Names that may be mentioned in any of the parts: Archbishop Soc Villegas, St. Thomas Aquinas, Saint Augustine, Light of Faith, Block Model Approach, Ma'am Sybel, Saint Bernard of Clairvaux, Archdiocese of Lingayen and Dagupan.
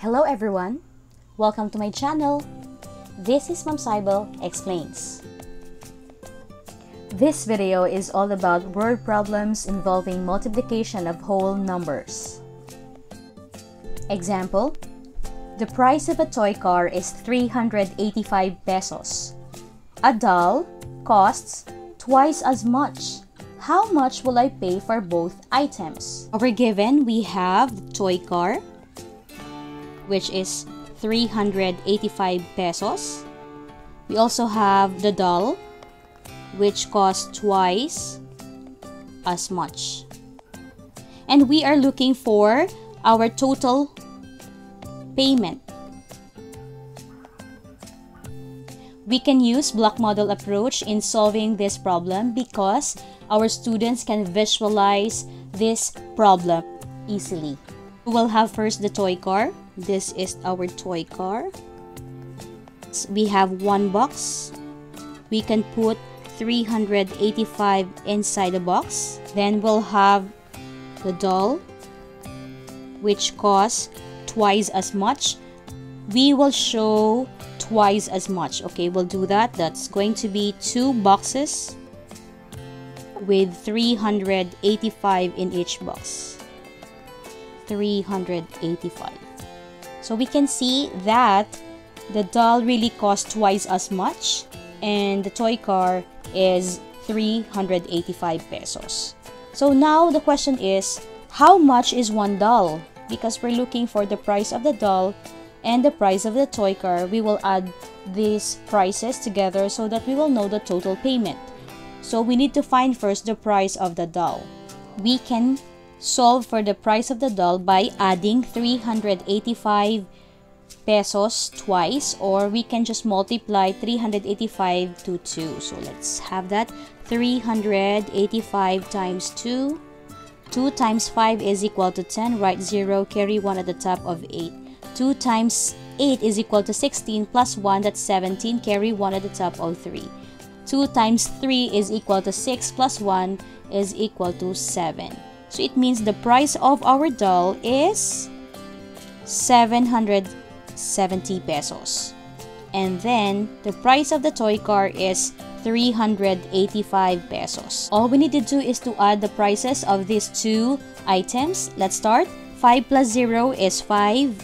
Hello everyone! Welcome to my channel! This is Ma'am Sybel Explains. This video is all about word problems involving multiplication of whole numbers. Example, the price of a toy car is 385 pesos. A doll costs twice as much. How much will I pay for both items? Over given, we have the toy car, which is 385 pesos. We also have the doll, which costs twice as much. And we are looking for our total payment. We can use block model approach in solving this problem because our students can visualize this problem easily. We will have first the toy car. This is our toy car. We have one box. We can put 385 inside the box. Then we'll have the doll, which costs twice as much. We will show twice as much. Okay, we'll do that. That's going to be two boxes with 385 in each box. 385. So we can see that the doll really costs twice as much and the toy car is 385 pesos. So now the question is, how much is one doll? Because we're looking for the price of the doll and the price of the toy car, we will add these prices together so that we will know the total payment. So we need to find first the price of the doll. We can solve for the price of the doll by adding 385 pesos twice, or we can just multiply 385 to 2. So let's have that. 385 times 2. 2 times 5 is equal to 10. Write 0, carry 1 at the top of 8. 2 times 8 is equal to 16 plus 1, that's 17, carry 1 at the top of 3. 2 times 3 is equal to 6 plus 1 is equal to 7. So it means the price of our doll is 770 pesos. And then the price of the toy car is 385 pesos. All we need to do is to add the prices of these two items. Let's start. 5 plus 0 is 5.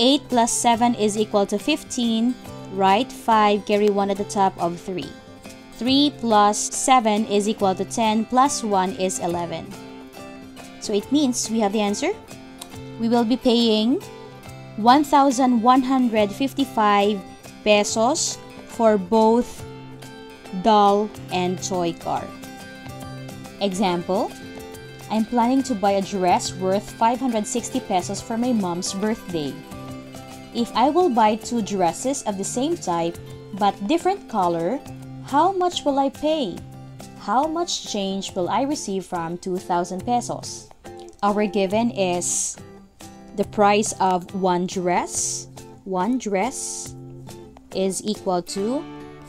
8 plus 7 is equal to 15. Write 5, carry 1 at the top of 3. 3 plus 7 is equal to 10 plus 1 is 11. So it means we have the answer. We will be paying 1,155 pesos for both doll and toy car. Example, I'm planning to buy a dress worth 560 pesos for my mom's birthday. If I will buy two dresses of the same type but different color, how much will I pay? How much change will I receive from 2,000 pesos? Our given is the price of one dress. One dress is equal to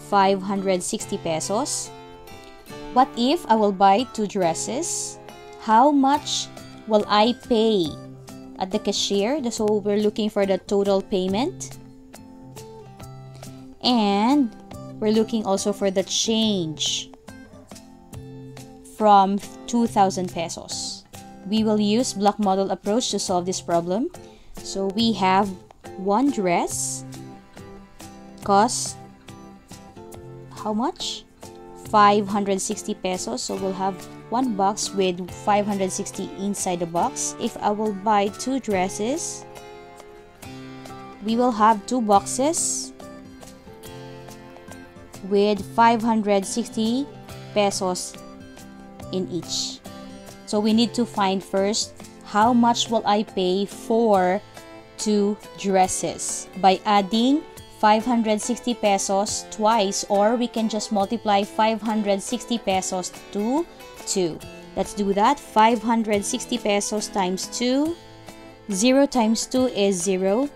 560 pesos. What if I will buy two dresses? How much will I pay at the cashier? So we're looking for the total payment. And we're looking also for the change from 2,000 pesos. We will use block model approach to solve this problem. So we have one dress costs how much? 560 pesos. So we'll have one box with 560 inside the box. If I will buy two dresses, we will have two boxes with 560 pesos in each. So we need to find first how much will I pay for two dresses by adding 560 pesos twice, or we can just multiply 560 pesos to 2. Let's do that. 560 pesos times 2. 0 times 2 is 0.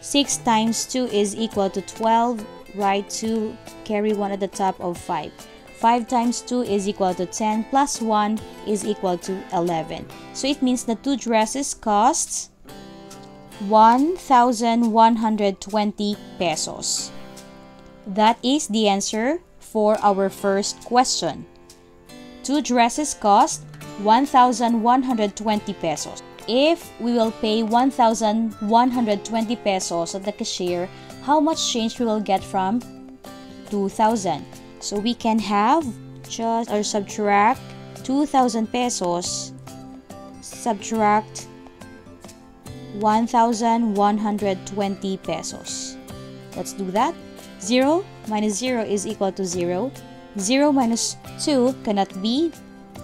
6 times 2 is equal to 12. Write 2, carry 1 at the top of 5. 5 times 2 is equal to 10 plus 1 is equal to 11. So it means the two dresses costs 1,120 pesos. That is the answer for our first question. Two dresses cost 1,120 pesos. If we will pay 1,120 pesos at the cashier, how much change we will get from 2,000? So we can have just or subtract 2,000 pesos, subtract 1,120 pesos. Let's do that. 0 minus 0 is equal to 0. 0 minus 2 cannot be.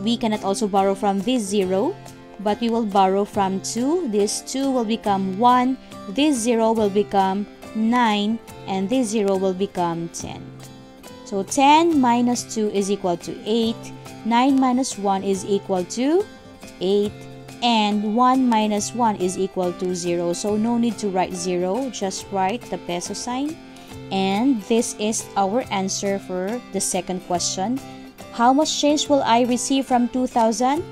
We cannot also borrow from this 0, but we will borrow from 2. This 2 will become 1. This 0 will become 9. And this 0 will become 10. So 10 minus 2 is equal to 8. 9 minus 1 is equal to 8. And 1 minus 1 is equal to 0. So no need to write 0. Just write the peso sign. And this is our answer for the second question. How much change will I receive from 2,000?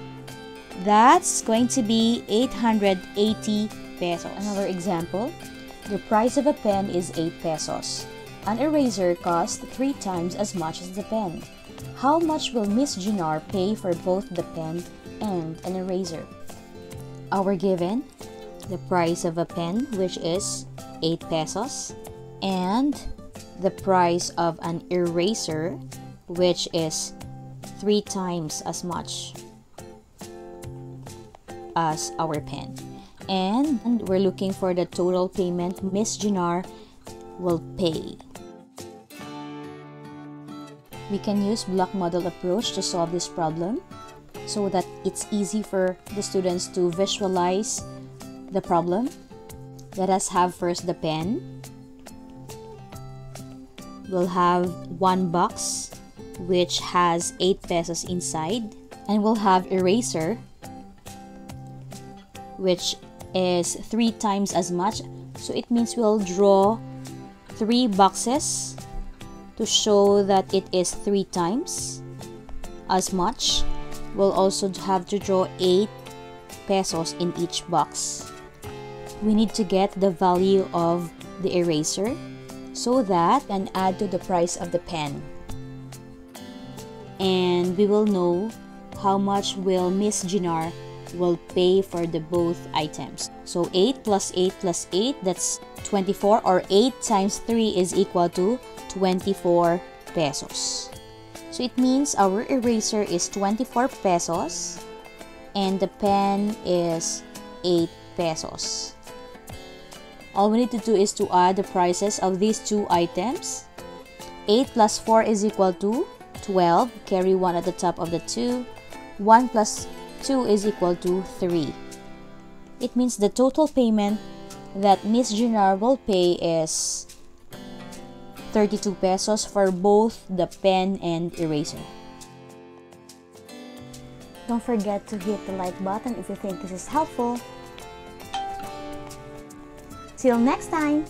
That's going to be 880 pesos. Another example, the price of a pen is 8 pesos. An eraser costs 3 times as much as the pen. How much will Miss Ginar pay for both the pen and an eraser? Our given, the price of a pen, which is 8 pesos, and the price of an eraser, which is 3 times as much as our pen. And we're looking for the total payment Miss Ginar will pay. We can use block model approach to solve this problem so that it's easy for the students to visualize the problem. Let us have first the pen. We'll have one box which has 8 pesos inside, and we'll have eraser which is 3 times as much, so it means we'll draw 3 boxes to show that it is 3 times as much. We'll also have to draw 8 pesos in each box. We need to get the value of the eraser so that we can add to the price of the pen. And we will know how much will Miss Ginar will pay for the both items. So 8 plus 8 plus 8, that's 24, or 8 times 3 is equal to 24 pesos. So it means our eraser is 24 pesos and the pen is 8 pesos. All we need to do is to add the prices of these two items. 8 plus 4 is equal to 12, carry 1 at the top of the 2. 1 plus 2 is equal to 3. It means the total payment that Miss Ginar will pay is 32 pesos for both the pen and eraser. Don't forget to hit the like button if you think this is helpful. Till next time!